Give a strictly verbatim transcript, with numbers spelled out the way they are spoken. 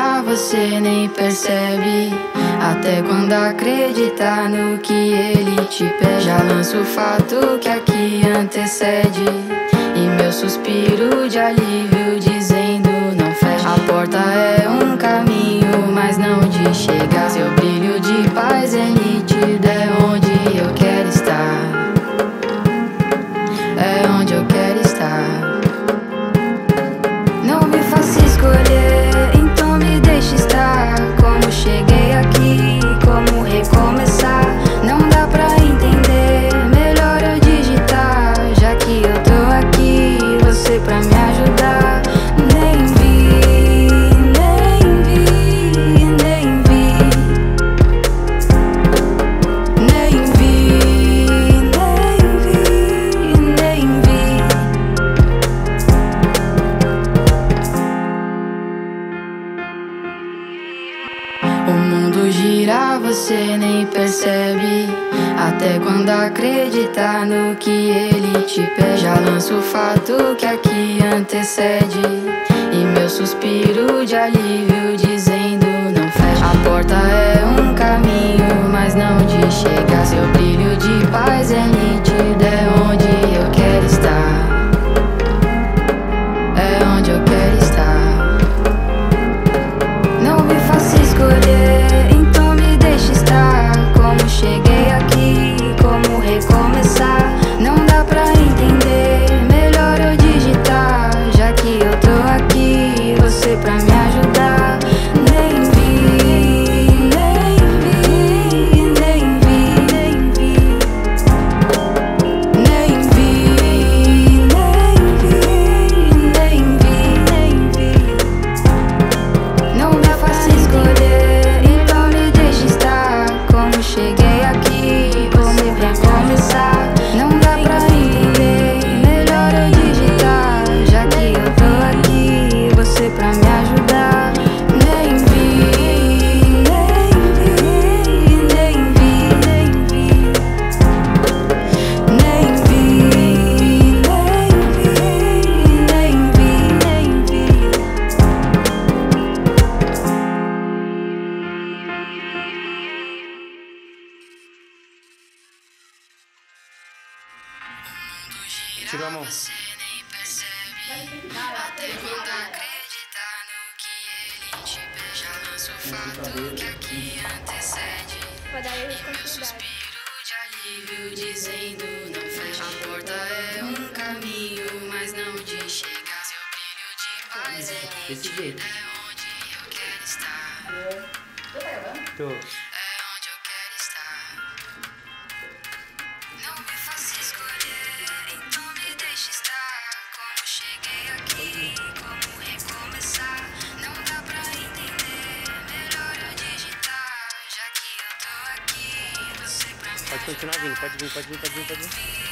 olhar você nem percebe, até quando acreditar no que ele te pede. Já lança o fato que aqui antecede, e meu suspiro de alívio dizendo não feche. A porta é um caminho, mas não de chegar. Seu brilho de paz é nítido, é onde eu quero estar, é onde eu quero estar. Então me deixe estar, como cheguei aqui, como recomeçar. Não dá pra entender, melhor eu digitar. Já que eu tô aqui, você pra me ajudar. Nem vi, nem vi, nem vi. Nem vi, nem vi, nem vi. O mundo gira, você nem percebe, até quando acreditar no que ele te pede. Já lança o fato que aqui antecede, e meu suspiro de alívio dizendo não feche. A porta é um caminho, mas não de chegar. Seu brilho de paz é nítido, é onde eu quero estar, é onde eu quero estar. Então me deixe estar, como cheguei aqui, como recomeçar. Não dá pra entender, melhor eu digitar. Já que eu tô aqui, você pra me ajudar. Nem vi, nem vi, nem vi, nem vi. Nem vi, nem vi, nem vi. Não me faça escolher. Cheguei aqui, você pra começar. Não dá pra entender, melhor eu digitar. Já que eu tô aqui, você pra me ajudar. Nem vi, nem vi, nem vi, nem vi. Nem vi, nem vi, nem vi. Sigamos. Até quando acreditar no que ele te pede, já lança o fato que aqui antecede. E meu suspiro de alívio dizendo não feche. A porta é um caminho, mas não de chegar. Seu brilho de paz é nítido, é onde eu quero estar. Tô gravando? Tô. É onde eu quero estar. Não me faça escolher. Cheguei aqui, como recomeçar? Não dá pra entender, melhor eu digitar. Já que eu tô aqui, você pra mim. Pode continuar vindo, pode vir, pode vir, pode vir, pode vir.